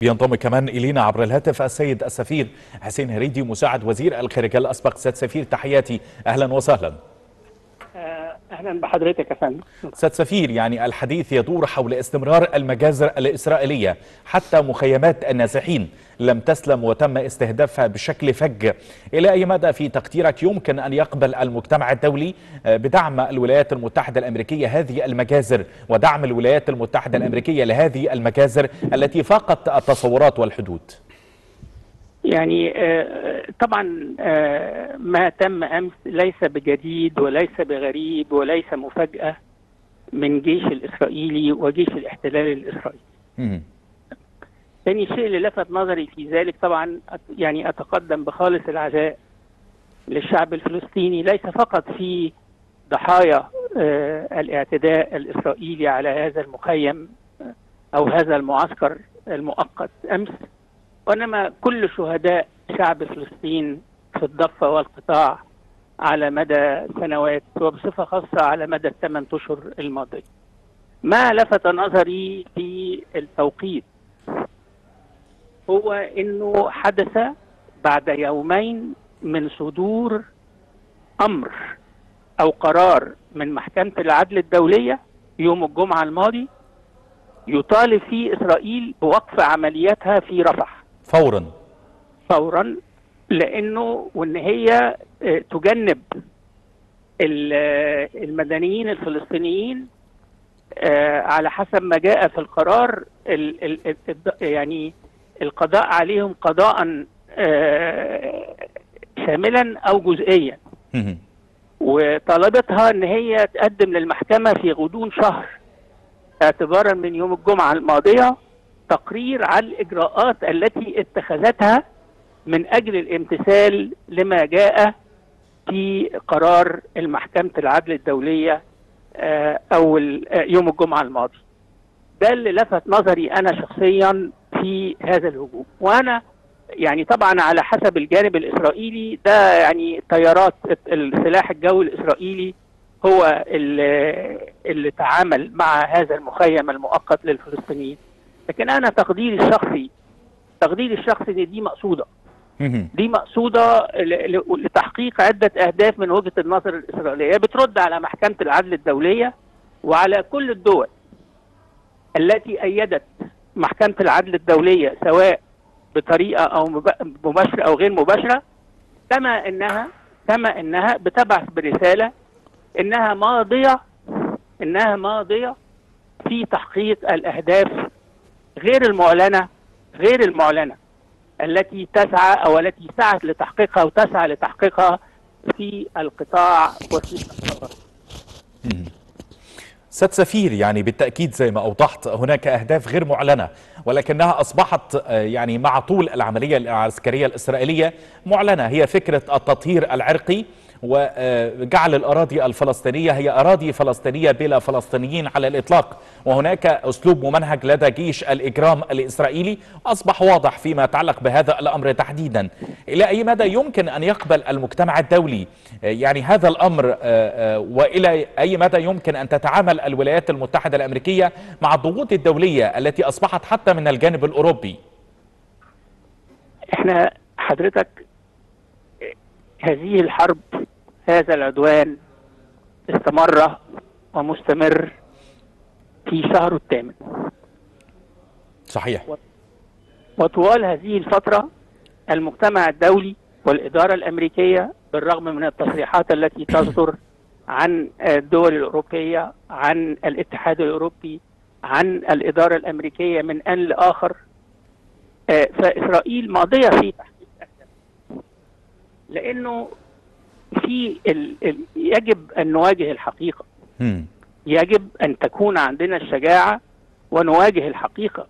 بينضم كمان إلينا عبر الهاتف السيد السفير حسين هريدي مساعد وزير الخارجية الأسبق. سيد سفير تحياتي، أهلا وسهلا. أهلا بحضرتك يا فندم. سيد سفير، يعني الحديث يدور حول استمرار المجازر الإسرائيلية، حتى مخيمات النازحين لم تسلم وتم استهدافها بشكل فج. إلى أي مدى في تقديرك يمكن أن يقبل المجتمع الدولي بدعم الولايات المتحدة الأمريكية هذه المجازر ودعم الولايات المتحدة الأمريكية لهذه المجازر التي فاقت التصورات والحدود؟ يعني طبعا ما تم أمس ليس بجديد وليس بغريب وليس مفاجأة من جيش الإسرائيلي وجيش الاحتلال الإسرائيلي. ثاني الشيء اللي لفت نظري في ذلك طبعا يعني أتقدم بخالص العزاء للشعب الفلسطيني، ليس فقط في ضحايا الاعتداء الإسرائيلي على هذا المخيم أو هذا المعسكر المؤقت أمس، وإنما كل شهداء شعب فلسطين في الضفة والقطاع على مدى سنوات وبصفة خاصة على مدى الثمان أشهر الماضية. ما لفت نظري في التوقيت هو إنه حدث بعد يومين من صدور أمر أو قرار من محكمة العدل الدولية يوم الجمعة الماضي يطالب فيه إسرائيل بوقف عملياتها في رفح فورا، لانه وان هي تجنب المدنيين الفلسطينيين على حسب ما جاء في القرار يعني القضاء عليهم قضاء شاملا او جزئيا. وطالبتها ان هي تقدم للمحكمة في غضون شهر اعتبارا من يوم الجمعة الماضية تقرير على الإجراءات التي اتخذتها من أجل الامتثال لما جاء في قرار المحكمة العدل الدولية أو يوم الجمعة الماضي. ده اللي لفت نظري أنا شخصيا في هذا الهجوم. وأنا يعني طبعا على حسب الجانب الإسرائيلي ده يعني طيارات السلاح الجوي الإسرائيلي هو اللي تعامل مع هذا المخيم المؤقت للفلسطينيين، لكن أنا تقديري الشخصي دي مقصودة لتحقيق عدة أهداف من وجهة النظر الإسرائيلية، بترد على محكمة العدل الدولية وعلى كل الدول التي أيدت محكمة العدل الدولية سواء بطريقة أو مباشرة أو غير مباشرة، كما أنها بتبعث برسالة أنها ماضية في تحقيق الأهداف غير المعلنة التي تسعى أو التي سعت لتحقيقها وتسعى لتحقيقها في القطاع وفي القطاع. سيد سفير، يعني بالتأكيد زي ما أوضحت هناك أهداف غير معلنة، ولكنها أصبحت يعني مع طول العملية العسكرية الإسرائيلية معلنة، هي فكرة التطهير العرقي وجعل الأراضي الفلسطينية هي أراضي فلسطينية بلا فلسطينيين على الإطلاق. وهناك أسلوب ممنهج لدى جيش الإجرام الإسرائيلي أصبح واضح فيما يتعلق بهذا الأمر تحديدا. إلى أي مدى يمكن أن يقبل المجتمع الدولي يعني هذا الأمر، وإلى أي مدى يمكن أن تتعامل الولايات المتحدة الأمريكية مع الضغوط الدولية التي أصبحت حتى من الجانب الأوروبي؟ إحنا حضرتك هذه الحرب، هذا العدوان استمر ومستمر في شهره الثامن. صحيح. وطوال هذه الفترة المجتمع الدولي والإدارة الأمريكية بالرغم من التصريحات التي تصدر عن الدول الأوروبية عن الاتحاد الأوروبي عن الإدارة الأمريكية من آن لآخر، فإسرائيل ماضية في تحقيق أهدافها، لأنه يجب أن نواجه الحقيقة. يجب أن تكون عندنا الشجاعة ونواجه الحقيقة.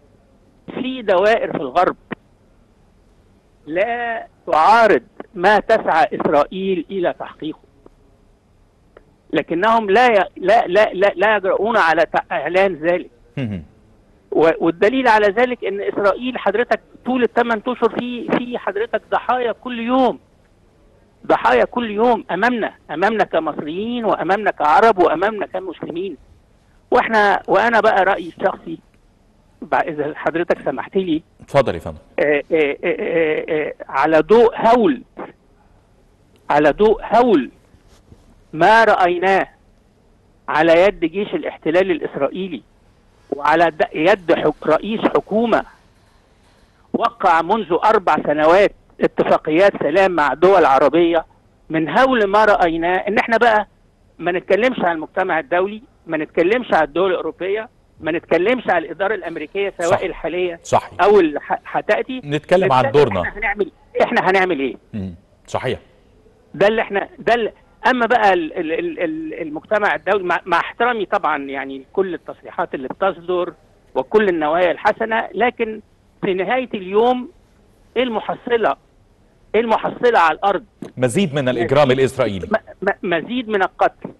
في دوائر في الغرب لا تعارض ما تسعى إسرائيل إلى تحقيقه، لكنهم لا يجرؤون على إعلان ذلك. والدليل على ذلك إن إسرائيل حضرتك طول الثمان أشهر في حضرتك ضحايا كل يوم، ضحايا كل يوم أمامنا كمصريين وأمامنا كعرب وأمامنا كمسلمين. وأنا بقى رأيي الشخصي اذا حضرتك سمحت لي. اتفضل يا فندم. على ضوء هول ما رايناه على يد جيش الاحتلال الاسرائيلي وعلى يد رئيس حكومه وقع منذ 4 سنوات اتفاقيات سلام مع دول عربيه، من هول ما رايناه ان احنا بقى ما نتكلمش على المجتمع الدولي، ما نتكلمش على الدول الاوروبيه، ما نتكلمش على الاداره الامريكيه سواء الحاليه او اللي هتاتي، نتكلم عن دورنا. احنا هنعمل ايه؟ صحيح. ده اللي احنا اما بقى المجتمع الدولي مع احترامي طبعا يعني كل التصريحات اللي بتصدر وكل النوايا الحسنه، لكن في نهايه اليوم ايه المحصله؟ ايه المحصله على الارض؟ مزيد من الاجرام الاسرائيلي، مزيد من القتل،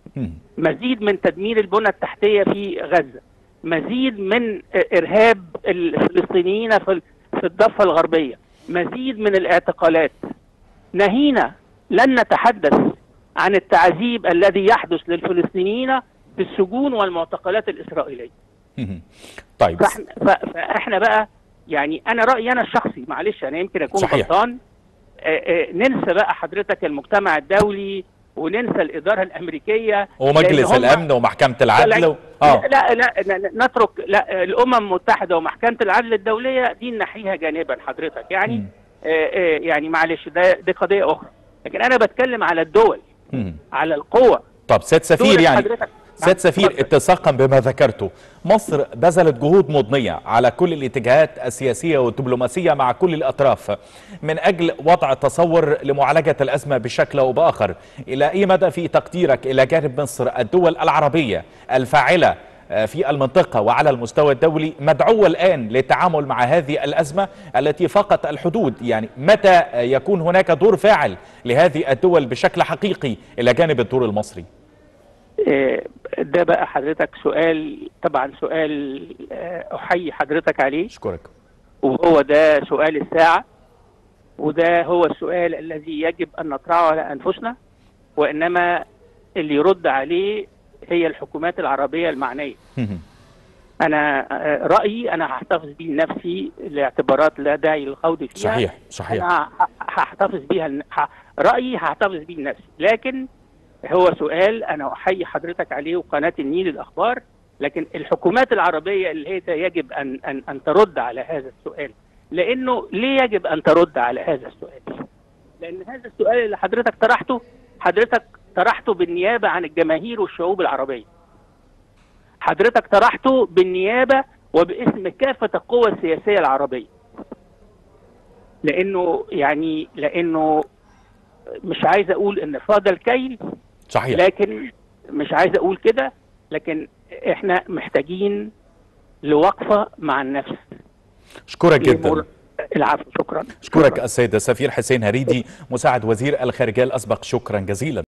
مزيد من تدمير البنى التحتيه في غزه، مزيد من ارهاب الفلسطينيين في الضفه الغربيه، مزيد من الاعتقالات. نهينا، لن نتحدث عن التعذيب الذي يحدث للفلسطينيين في السجون والمعتقلات الاسرائيليه. طيب فاحنا بقى يعني انا رايي انا الشخصي، معلش انا يمكن اكون غلطان، ننسى بقى حضرتك المجتمع الدولي وننسى الاداره الامريكيه ومجلس الامن ومحكمه العدل لا، الامم المتحده ومحكمه العدل الدوليه دي نحيها جانبا حضرتك، يعني يعني معلش دي قضيه اخرى، لكن انا بتكلم على الدول على القوى. طب سيد سفير، يعني سيد سفير اتساقا بما ذكرته، مصر بذلت جهود مضنية على كل الاتجاهات السياسية والدبلوماسية مع كل الأطراف من أجل وضع تصور لمعالجة الأزمة بشكل أو بآخر. إلى أي مدى في تقديرك إلى جانب مصر الدول العربية الفاعلة في المنطقة وعلى المستوى الدولي مدعوة الآن للتعامل مع هذه الأزمة التي فقط الحدود؟ يعني متى يكون هناك دور فاعل لهذه الدول بشكل حقيقي إلى جانب الدور المصري؟ ده بقى حضرتك سؤال، طبعا سؤال أحيي حضرتك عليه، أشكرك، وهو ده سؤال الساعة، وده هو السؤال الذي يجب أن نطرحه على أنفسنا، وإنما اللي يرد عليه هي الحكومات العربية المعنية. أنا رأيي أنا هحتفظ به لنفسي لاعتبارات لا داعي للخوض فيها. صحيح صحيح. أنا هحتفظ بيها، رأيي هحتفظ به لنفسي، لكن هو سؤال أنا أحيي حضرتك عليه وقناة النيل الأخبار، لكن الحكومات العربية اللي هي يجب أن ترد على هذا السؤال، لأنه ليه يجب أن ترد على هذا السؤال؟ لأن هذا السؤال اللي حضرتك طرحته، حضرتك طرحته بالنيابة عن الجماهير والشعوب العربية. حضرتك طرحته بالنيابة وباسم كافة القوى السياسية العربية. لأنه يعني مش عايز أقول إن فاض الكيل، صحيح، لكن مش عايز أقول كده، لكن إحنا محتاجين لوقفة مع النفس. أشكرك جدا. العفو، شكرا. أشكرك السيد سفير حسين هريدي مساعد وزير الخارجية الأسبق، شكرا جزيلا.